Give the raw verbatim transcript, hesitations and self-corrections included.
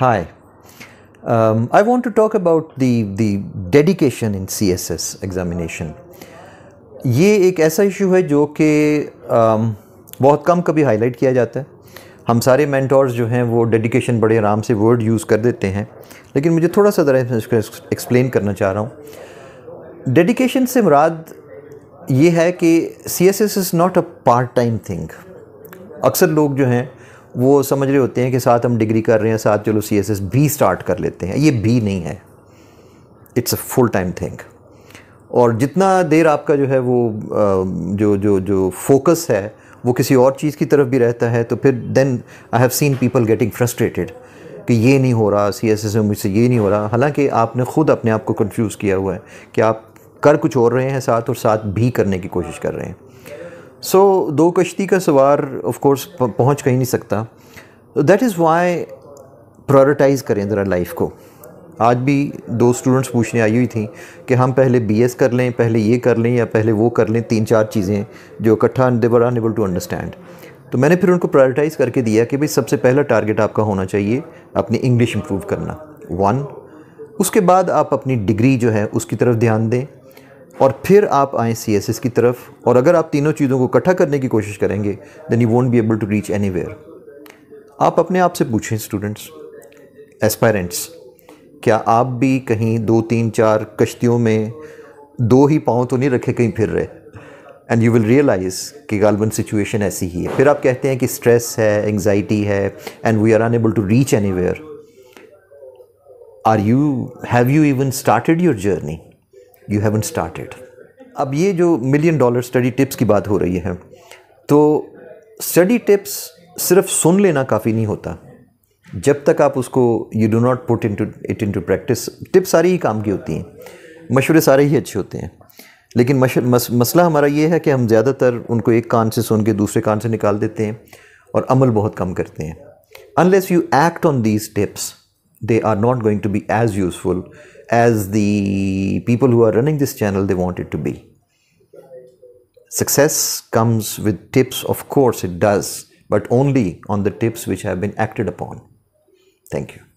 Hi, um, I want to talk about the, the dedication in C S S examination. ये एक ऐसा issue है जो कि बहुत कम कभी हाईलाइट किया जाता है। हम सारे मैंटोर्स जो हैं वो डेडिकेशन बड़े आराम से वर्ड यूज़ कर देते हैं, लेकिन मुझे थोड़ा सा ज़रा इसको एक्सप्लेन करना चाह रहा हूँ। डेडिकेशन से मुराद ये है कि C S S is not a part time thing. अक्सर लोग जो हैं वो समझ रहे होते हैं कि साथ हम डिग्री कर रहे हैं, साथ चलो सी एस एस भी स्टार्ट कर लेते हैं। ये भी नहीं है, it's a full time thing. और जितना देर आपका जो है वो जो जो जो फोकस है वो किसी और चीज़ की तरफ भी रहता है, तो फिर then I have seen people getting frustrated कि ये नहीं हो रहा, सी एस एस में मुझसे ये नहीं हो रहा, हालांकि आपने ख़ुद अपने आप को कन्फ्यूज़ किया हुआ है कि आप कर कुछ और रहे हैं साथ और साथ भी करने की कोशिश कर रहे हैं। सो so, दो कश्ती का सवार ऑफ कोर्स पहुंच कहीं नहीं सकता। दैट इज़ वाई प्रायोरिटाइज़ करें ज़रा लाइफ को। आज भी दो स्टूडेंट्स पूछने आई हुई थी कि हम पहले बीएस कर लें, पहले ये कर लें या पहले वो कर लें, तीन चार चीज़ें जो इकट्ठा they were unable to understand. तो मैंने फिर उनको प्रायोरिटाइज़ करके दिया कि भाई सबसे पहला टारगेट आपका होना चाहिए अपनी इंग्लिश इंप्रूव करना, वन। उसके बाद आप अपनी डिग्री जो है उसकी तरफ ध्यान दें और फिर आप आएँ सी एस एस की तरफ। और अगर आप तीनों चीज़ों को इकट्ठा करने की कोशिश करेंगे then you won't be able to reach anywhere. आप अपने आप से पूछें स्टूडेंट्स, एस्पायरेंट्स, क्या आप भी कहीं दो तीन चार कश्तियों में दो ही पाँव तो नहीं रखे कहीं फिर रहे? एंड यू विल रियलाइज़ कि गालबन सिचुएशन ऐसी ही है। फिर आप कहते हैं कि स्ट्रेस है, एंग्जाइटी है and we are unable to reach anywhere. Are you have you even started your journey? You haven't started. अब ये जो मिलियन डॉलर स्टडी टिप्स की बात हो रही है, तो स्टडी टिप्स सिर्फ सुन लेना काफ़ी नहीं होता जब तक आप उसको you do not put into it into practice. Tips सारी ही काम की होती हैं, मशवरे सारे ही अच्छे होते हैं, लेकिन मश, मस, मसला हमारा ये है कि हम ज़्यादातर उनको एक कान से सुन के दूसरे कान से निकाल देते हैं और अमल बहुत कम करते हैं। Unless you act on these tips they are not going to be as useful as the people who are running this channel they want it to be. Success comes with tips, of course it does, but only on the tips which have been acted upon. Thank you.